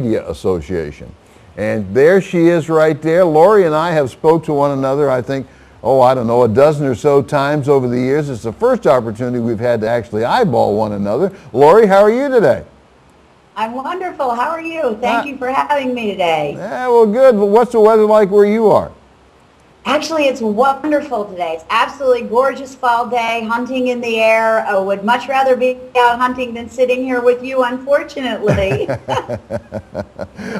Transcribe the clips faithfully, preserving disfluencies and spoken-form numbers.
Media Association. And there she is right there. Lori and I have spoke to one another, I think, oh, I don't know, a dozen or so times over the years. It's the first opportunity we've had to actually eyeball one another. Lori, how are you today? I'm wonderful. How are you? Thank uh, you for having me today. Yeah, well, good. But what's the weather like where you are? Actually, it's wonderful today. It's absolutely gorgeous fall day, hunting in the air. I would much rather be out hunting than sitting here with you, unfortunately.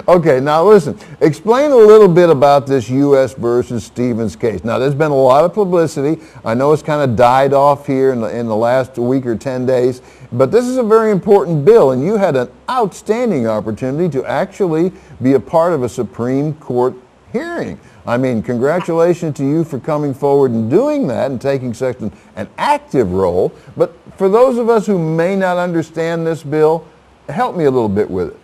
Okay, now listen, explain a little bit about this U S versus Stevens case. Now, there's been a lot of publicity. I know it's kind of died off here in the, in the last week or ten days, but this is a very important bill, and you had an outstanding opportunity to actually be a part of a Supreme Court hearing. I mean, congratulations to you for coming forward and doing that and taking such an, an active role. But for those of us who may not understand this bill, help me a little bit with it.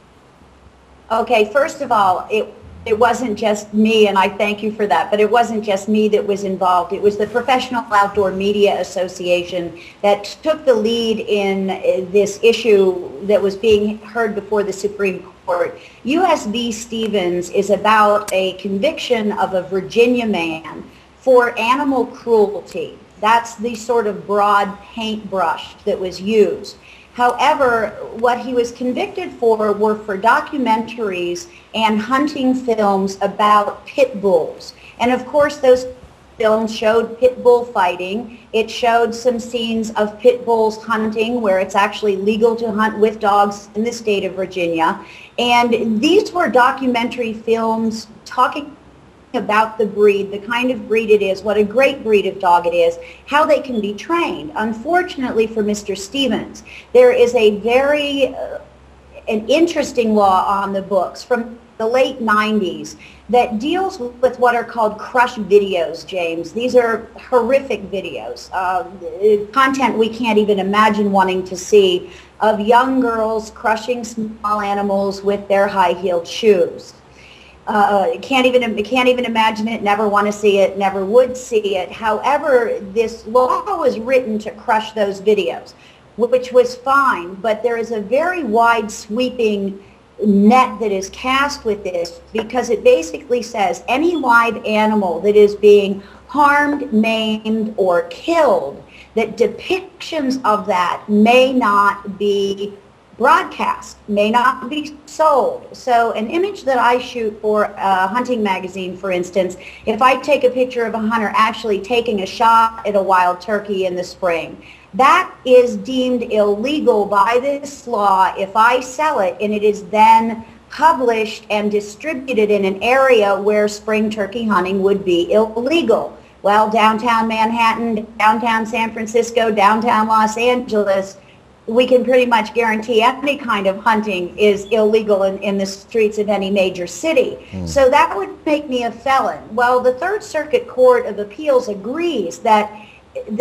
Okay, first of all, it, it wasn't just me, and I thank you for that, but it wasn't just me that was involved. It was the Professional Outdoor Media Association that took the lead in this issue that was being heard before the Supreme Court. U S v. Stevens is about a conviction of a Virginia man for animal cruelty. That's the sort of broad paintbrush that was used. However, what he was convicted for were for documentaries and hunting films about pit bulls. And of course, those film showed pit bull fighting. It showed some scenes of pit bulls hunting, where it's actually legal to hunt with dogs in the state of Virginia. And these were documentary films talking about the breed, the kind of breed it is, what a great breed of dog it is, how they can be trained. Unfortunately for Mister Stevens, there is a very uh, an interesting law on the books from the late nineties that deals with what are called crush videos, James. These are horrific videos, uh, content we can't even imagine wanting to see, of young girls crushing small animals with their high-heeled shoes. Uh, can't even can't even imagine it, never want to see it, never would see it. However, this law was written to crush those videos, which was fine, but there is a very wide sweeping net that is cast with this, because it basically says any live animal that is being harmed, maimed, or killed, that depictions of that may not be broadcast, may not be sold. So an image that I shoot for a hunting magazine, for instance, if I take a picture of a hunter actually taking a shot at a wild turkey in the spring, that is deemed illegal by this law if I sell it, and it is then published and distributed in an area where spring turkey hunting would be illegal. Well, downtown Manhattan, downtown San Francisco, downtown Los Angeles, we can pretty much guarantee any kind of hunting is illegal in, in the streets of any major city. Mm. So that would make me a felon. Well, the Third Circuit Court of Appeals agrees that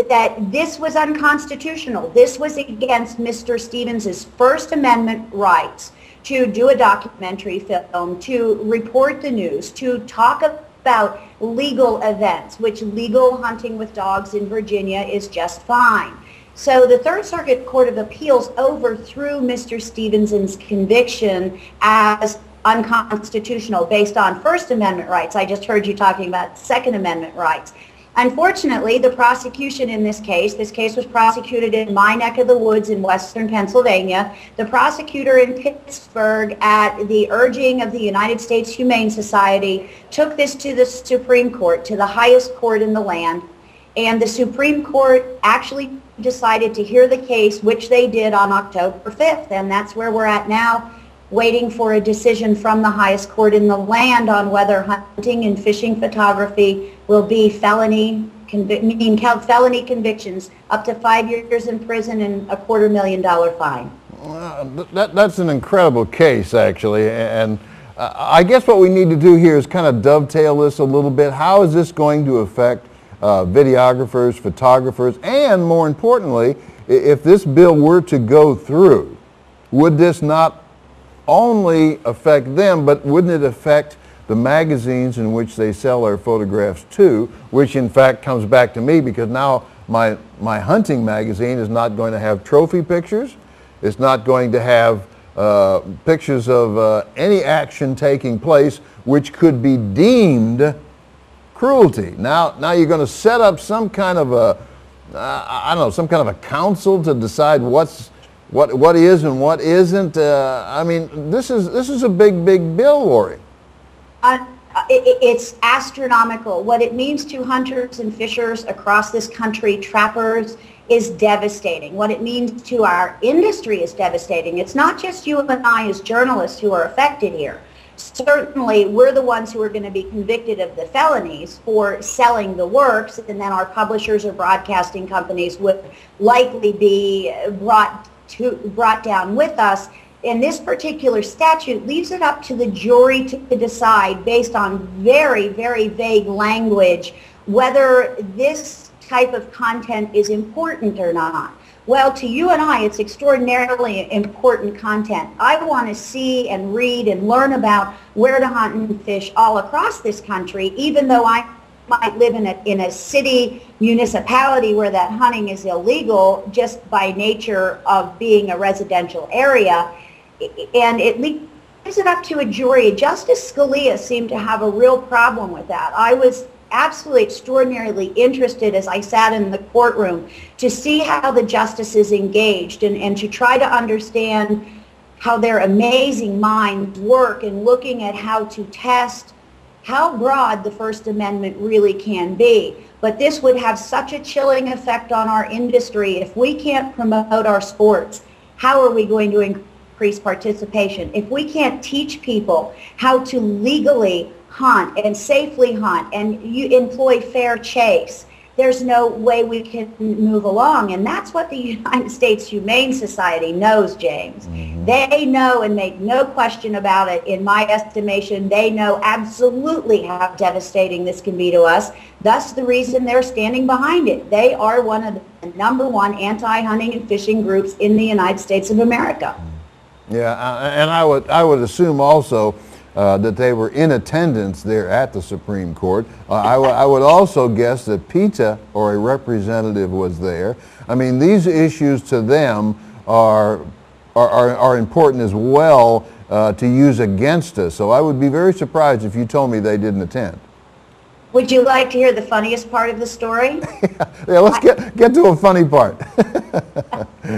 that this was unconstitutional. This was against Mister Stevens' First Amendment rights to do a documentary film, to report the news, to talk about legal events, which legal hunting with dogs in Virginia is just fine. So the Third Circuit Court of Appeals overthrew Mister Stevens' conviction as unconstitutional based on First Amendment rights. I just heard you talking about Second Amendment rights. Unfortunately, the prosecution in this case, this case was prosecuted in my neck of the woods in western Pennsylvania. The prosecutor in Pittsburgh, at the urging of the United States Humane Society, took this to the Supreme Court, to the highest court in the land. And the Supreme Court actually decided to hear the case, which they did on October fifth. And that's where we're at now, waiting for a decision from the highest court in the land on whether hunting and fishing photography will be felony, convi mean felony convictions, up to five years in prison and a quarter million dollar fine. Uh, that, that's an incredible case, actually. And uh, I guess what we need to do here is kind of dovetail this a little bit. How is this going to affect uh, videographers, photographers, and more importantly, if this bill were to go through, would this not only affect them, but wouldn't it affect the magazines in which they sell their photographs to, which in fact comes back to me, because now my my hunting magazine is not going to have trophy pictures, it's not going to have uh, pictures of uh, any action taking place which could be deemed cruelty. Now, now you're going to set up some kind of a, uh, I don't know, some kind of a council to decide what's, what, what is and what isn't. Uh, I mean, this is, this is a big, big bill, Lori. Uh, it, it's astronomical. What it means to hunters and fishers across this country, trappers, is devastating. What it means to our industry is devastating. It's not just you and I as journalists who are affected here. Certainly, we're the ones who are going to be convicted of the felonies for selling the works, and then our publishers or broadcasting companies would likely be brought to, brought down with us. And this particular statute leaves it up to the jury to decide, based on very, very vague language, whether this type of content is important or not. Well, to you and I, it's extraordinarily important content. I want to see and read and learn about where to hunt and fish all across this country, even though I might live in a, in a city, municipality where that hunting is illegal just by nature of being a residential area. And it leaves it up to a jury. Justice Scalia seemed to have a real problem with that. I was absolutely extraordinarily interested as I sat in the courtroom to see how the justices engaged and, and to try to understand how their amazing minds work in looking at how to test how broad the First Amendment really can be. But this would have such a chilling effect on our industry. If we can't promote our sports, how are we going to increase participation? If we can't teach people how to legally hunt and safely hunt and you employ fair chase, there's no way we can move along. And that's what the United States Humane Society knows, James. Mm-hmm. They know and make no question about it. In my estimation, they know absolutely how devastating this can be to us. That's the reason they're standing behind it. They are one of the number one anti-hunting and fishing groups in the United States of America. Yeah, and I would, I would assume also Uh, that they were in attendance there at the Supreme Court. Uh, I, w I would also guess that PETA or a representative was there. I mean, these issues to them are, are, are, are important as well uh, to use against us. So I would be very surprised if you told me they didn't attend. Would you like to hear the funniest part of the story? yeah, yeah, let's I, get, get to a funny part.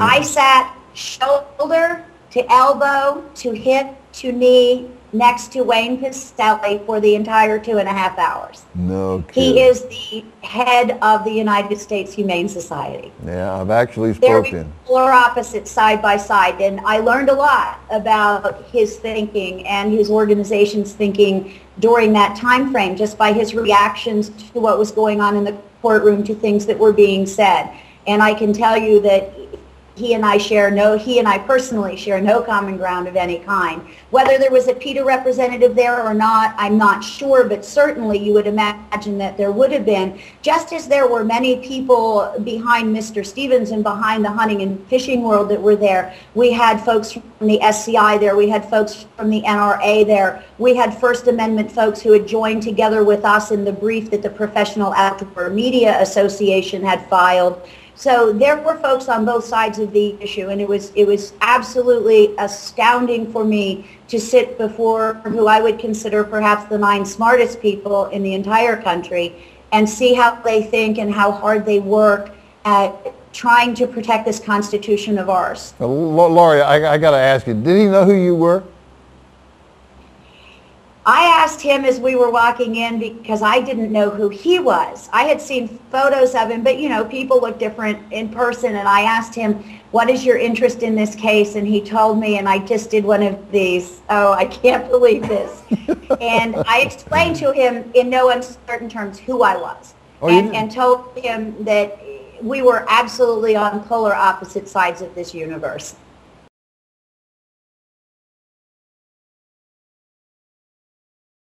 I sat shoulder to elbow to hip to knee next to Wayne Pistelli for the entire two and a half hours. No kidding. He is the head of the United States Humane Society. Yeah, I've actually spoken. They're opposite side by side, and I learned a lot about his thinking and his organization's thinking during that time frame just by his reactions to what was going on in the courtroom, to things that were being said. And I can tell you that He and I share no, he and I personally share no common ground of any kind. Whether there was a PETA representative there or not, I'm not sure, but certainly you would imagine that there would have been, just as there were many people behind Mister Stevens and behind the hunting and fishing world that were there. We had folks from the S C I there, we had folks from the N R A there, we had First Amendment folks who had joined together with us in the brief that the Professional Outdoor Media Association had filed. So there were folks on both sides of the issue, and it was it was absolutely astounding for me to sit before who I would consider perhaps the nine smartest people in the entire country and see how they think and how hard they work at trying to protect this Constitution of ours. Well, Lori, I, I got to ask you, did he know who you were? I asked him as we were walking in because I didn't know who he was. I had seen photos of him, but you know, people look different in person, and I asked him, what is your interest in this case? And he told me, and I just did one of these, oh, I can't believe this. And I explained to him in no uncertain terms who I was, oh, and, and told him that we were absolutely on polar opposite sides of this universe.